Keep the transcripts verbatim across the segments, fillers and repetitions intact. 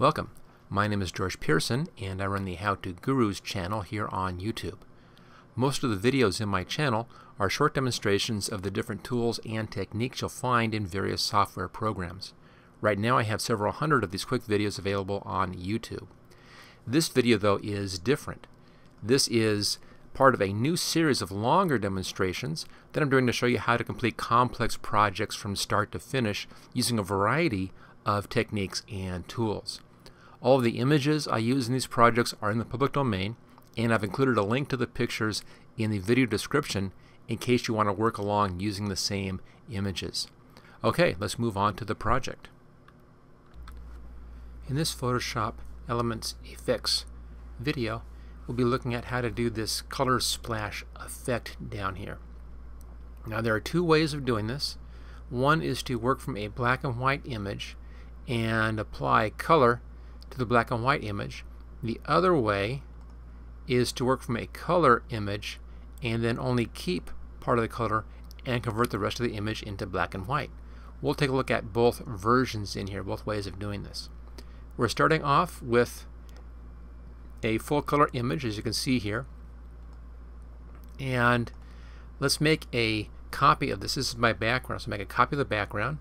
Welcome. My name is George Peirson and I run the How To Gurus channel here on YouTube. Most of the videos in my channel are short demonstrations of the different tools and techniques you'll find in various software programs. Right now I have several hundred of these quick videos available on YouTube. This video though is different. This is part of a new series of longer demonstrations that I'm doing to show you how to complete complex projects from start to finish using a variety of techniques and tools. All of the images I use in these projects are in the public domain, and I've included a link to the pictures in the video description in case you want to work along using the same images. Okay, let's move on to the project. In this Photoshop Elements effects video, we'll be looking at how to do this color splash effect down here. Now there are two ways of doing this. One is to work from a black and white image and apply color to the black and white image. The other way is to work from a color image and then only keep part of the color and convert the rest of the image into black and white. We'll take a look at both versions in here, both ways of doing this. We're starting off with a full color image, as you can see here, and let's make a copy of this. This is my background, so make a copy of the background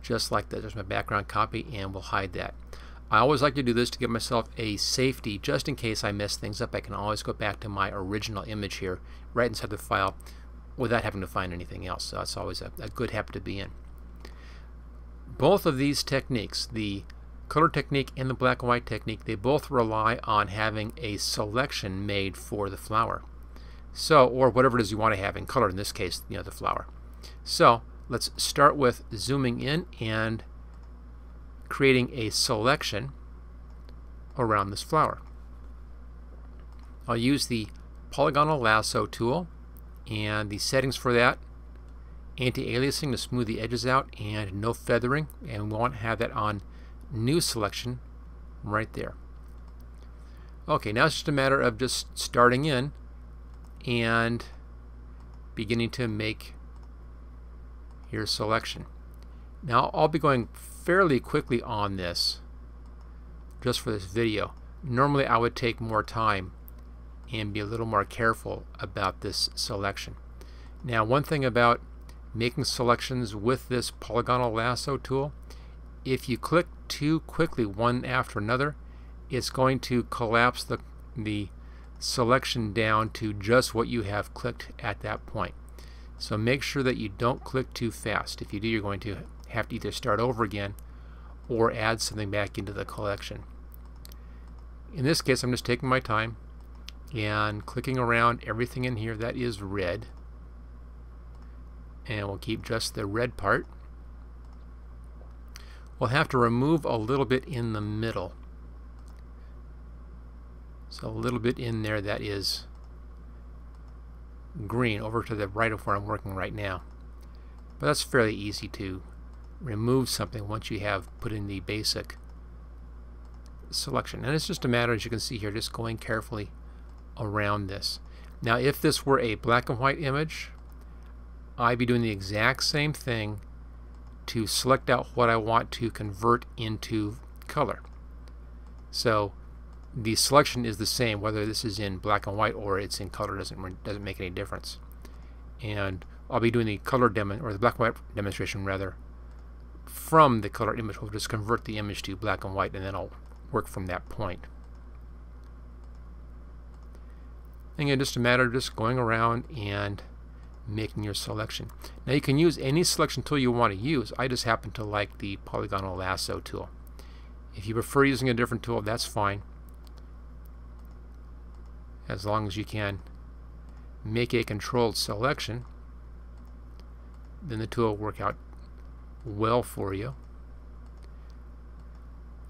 just like that. There's my background copy, and we'll hide that. I always like to do this to give myself a safety just in case I mess things up. I can always go back to my original image here right inside the file without having to find anything else, so that's always a, a good habit to be in. Both of these techniques, the color technique and the black and white technique, they both rely on having a selection made for the flower, so or whatever it is you want to have in color, in this case, you know, the flower. So let's start with zooming in and creating a selection around this flower. I'll use the polygonal lasso tool, and the settings for that: anti-aliasing to smooth the edges out, and no feathering, and we want to have that on new selection right there. Okay, now it's just a matter of just starting in and beginning to make your selection. Now I'll be going fairly quickly on this just for this video. Normally I would take more time and be a little more careful about this selection. Now one thing about making selections with this polygonal lasso tool, if you click too quickly one after another, it's going to collapse the, the selection down to just what you have clicked at that point. So make sure that you don't click too fast. If you do, you're going to have to either start over again or add something back into the collection. In this case, I'm just taking my time and clicking around everything in here that is red, and we'll keep just the red part. We'll have to remove a little bit in the middle. So a little bit in there that is green over to the right of where I'm working right now. But that's fairly easy to remove something once you have put in the basic selection. And it's just a matter, as you can see here, just going carefully around this. Now if this were a black and white image, I'd be doing the exact same thing to select out what I want to convert into color. So the selection is the same whether this is in black and white or it's in color, doesn't doesn't make any difference. And I'll be doing the color demo, or the black and white demonstration rather, from the color image. We'll just convert the image to black and white, and then I'll work from that point. And again, just a matter of just going around and making your selection. Now you can use any selection tool you want to use. I just happen to like the polygonal lasso tool. If you prefer using a different tool, that's fine, as long as you can make a controlled selection. Then the tool will work out well for you.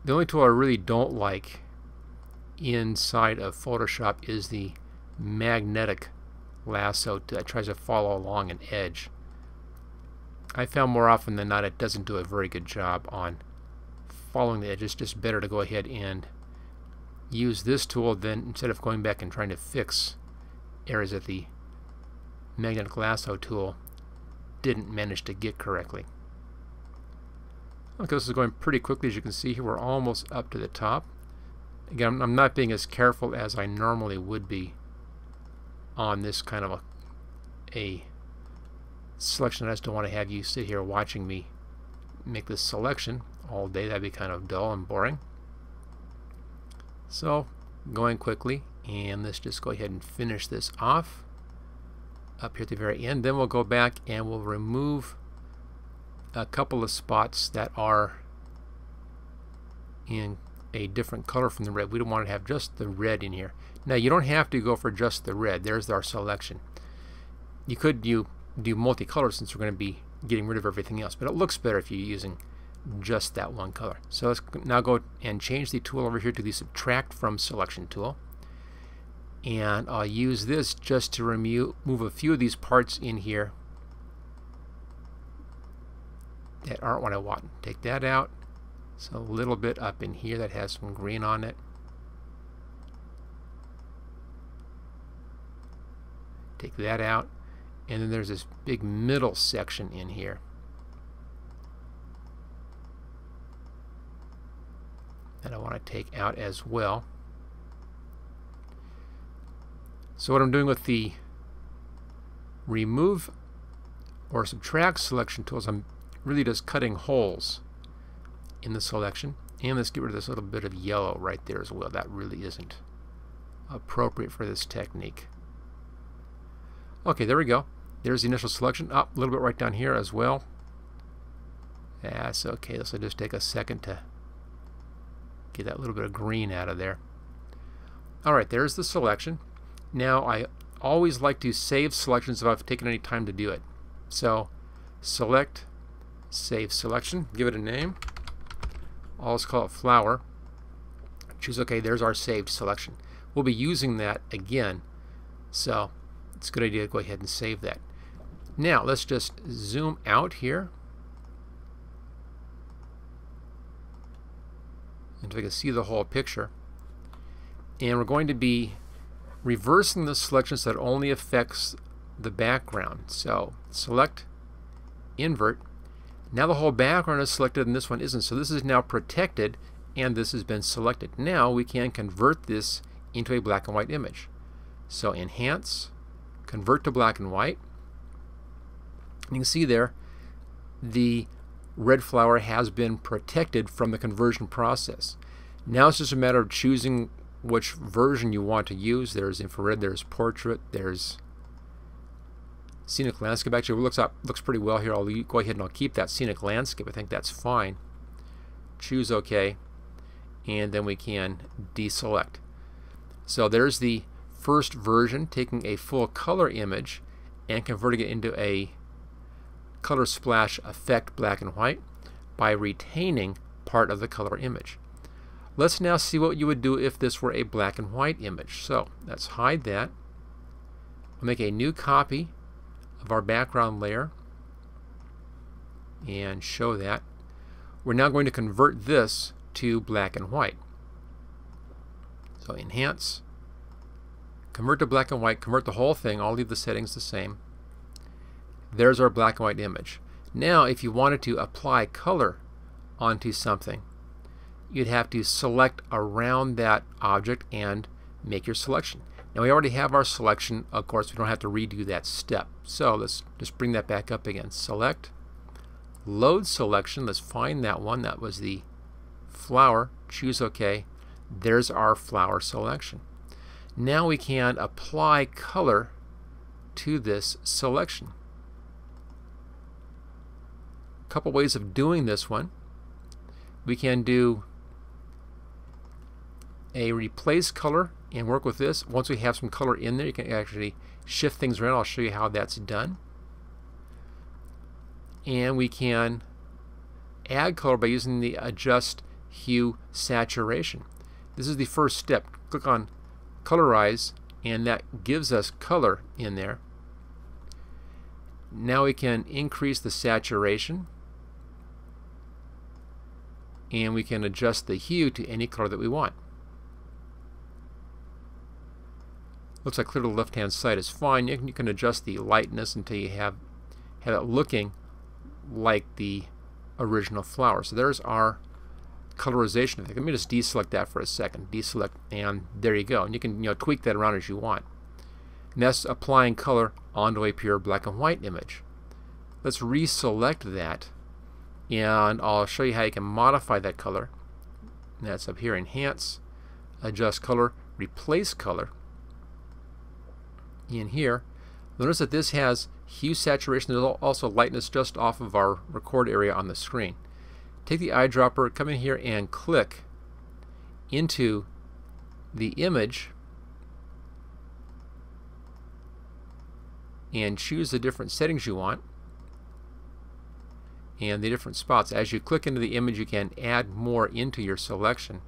The only tool I really don't like inside of Photoshop is the magnetic lasso that tries to follow along an edge. I found more often than not it doesn't do a very good job on following the edge. It's just better to go ahead and use this tool then, instead of going back and trying to fix areas that the magnetic lasso tool didn't manage to get correctly. Okay, this is going pretty quickly. As you can see here, we're almost up to the top. Again, I'm not being as careful as I normally would be on this kind of a, a selection. I just don't want to have you sit here watching me make this selection all day. That'd be kind of dull and boring. So going quickly, and let's just go ahead and finish this off up here at the very end. Then we'll go back and we'll remove a couple of spots that are in a different color from the red. We don't want to have just the red in here. Now you don't have to go for just the red. There's our selection. You could do, do multicolor since we're going to be getting rid of everything else, but it looks better if you're using just that one color. So let's now go and change the tool over here to the Subtract From Selection tool, and I'll use this just to remove a few of these parts in here that aren't what I want. Take that out. So a little bit up in here that has some green on it. Take that out. And then there's this big middle section in here. That I want to take out as well. So what I'm doing with the remove or subtract selection tools, I'm really just cutting holes in the selection. And let's get rid of this little bit of yellow right there as well. That really isn't appropriate for this technique. Okay, there we go. There's the initial selection. Up oh, a little bit right down here as well. That's okay. This will just take a second to get that little bit of green out of there. Alright, there's the selection. Now I always like to save selections if I've taken any time to do it. So select, save selection, give it a name. I'll just call it flower. Choose OK. There's our saved selection. We'll be using that again, so it's a good idea to go ahead and save that. Now let's just zoom out here, and so we can see the whole picture. And we're going to be reversing the selection so that only affects the background. So select, invert. Now the whole background is selected and this one isn't. So this is now protected and this has been selected. Now we can convert this into a black and white image. So enhance, convert to black and white. You can see there the red flower has been protected from the conversion process. Now it's just a matter of choosing which version you want to use. There's infrared, there's portrait, there's scenic landscape. Actually, it looks up looks pretty well here. I'll go ahead and I'll keep that scenic landscape. I think that's fine. Choose OK, and then we can deselect. So there's the first version, taking a full color image and converting it into a color splash effect, black and white, by retaining part of the color image. Let's now see what you would do if this were a black and white image. So let's hide that. I'll make a new copy of our background layer and show that. We're now going to convert this to black and white. So enhance, convert to black and white, convert the whole thing. I'll leave the settings the same. There's our black and white image. Now if you wanted to apply color onto something, you'd have to select around that object and make your selection. Now we already have our selection, of course. We don't have to redo that step. So let's just bring that back up again. Select, load selection. Let's find that one. That was the flower. Choose OK. There's our flower selection. Now we can apply color to this selection. A couple ways of doing this one. We can do a replace color and work with this. Once we have some color in there, you can actually shift things around. I'll show you how that's done. And we can add color by using the Adjust Hue Saturation. This is the first step. Click on Colorize, and that gives us color in there. Now we can increase the saturation, and we can adjust the hue to any color that we want. Looks like clear to the left hand side is fine. You can, you can adjust the lightness until you have, have it looking like the original flower. So there's our colorization thing. Let me just deselect that for a second. Deselect, and there you go. And you can, you know, tweak that around as you want. And that's applying color onto a pure black and white image. Let's reselect that, and I'll show you how you can modify that color. And that's up here, enhance, adjust color, replace color. In here, notice that this has hue, saturation, and also lightness just off of our record area on the screen. Take the eyedropper, come in here and click into the image and choose the different settings you want and the different spots. As you click into the image, you can add more into your selection.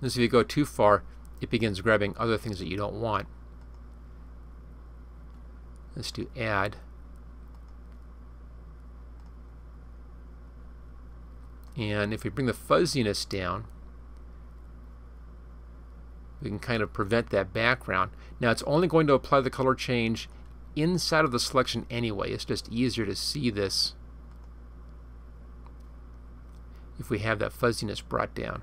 Notice if you go too far, it begins grabbing other things that you don't want. Let's do add. And if we bring the fuzziness down, we can kind of prevent that background. Now it's only going to apply the color change inside of the selection anyway. It's just easier to see this if we have that fuzziness brought down.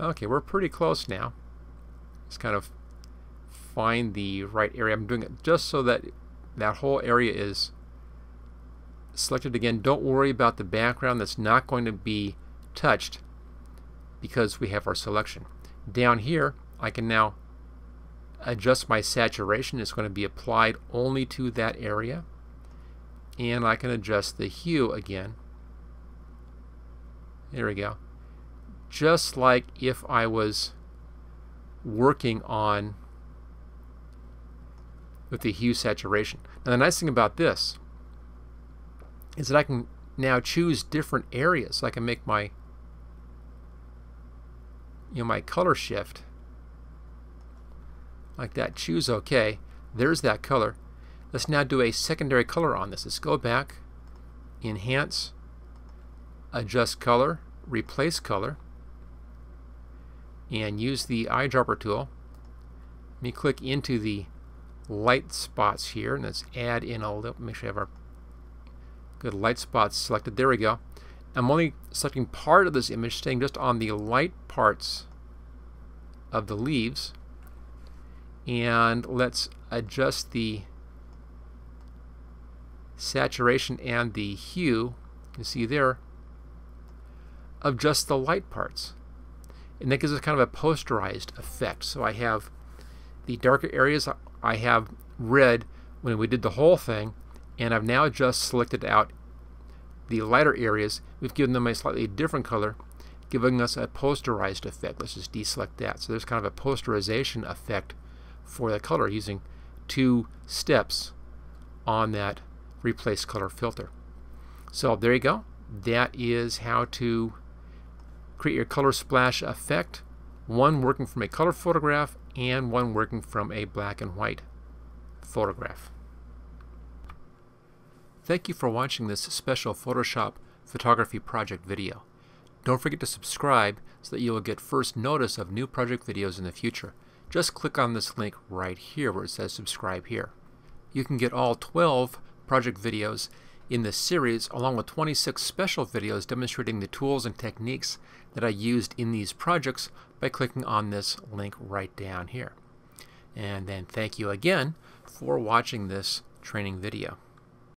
Okay, we're pretty close now. Let's kind of find the right area. I'm doing it just so that that whole area is selected again. Don't worry about the background. That's not going to be touched because we have our selection. Down here, I can now adjust my saturation. It's going to be applied only to that area. And I can adjust the hue again. There we go. Just like if I was working on with the hue saturation. Now the nice thing about this is that I can now choose different areas. I can make my you know my color shift like that. Choose OK. There's that color. Let's now do a secondary color on this. Let's go back, enhance, adjust color, replace color, and use the eyedropper tool. Let me click into the light spots here, and let's add in a little, make sure we have our good light spots selected. There we go. I'm only selecting part of this image, staying just on the light parts of the leaves, and let's adjust the saturation and the hue, you can see there, of just the light parts. And that gives us kind of a posterized effect. So I have the darker areas I have red when we did the whole thing, and I've now just selected out the lighter areas. We've given them a slightly different color, giving us a posterized effect. Let's just deselect that. So there's kind of a posterization effect for the color using two steps on that replace color filter. So there you go. That is how to create your color splash effect, one working from a color photograph and one working from a black and white photograph. Thank you for watching this special Photoshop photography project video. Don't forget to subscribe so that you will get first notice of new project videos in the future. Just click on this link right here where it says subscribe here. You can get all twelve project videos in this series, along with twenty-six special videos demonstrating the tools and techniques that I used in these projects by clicking on this link right down here. And then thank you again for watching this training video.